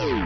What?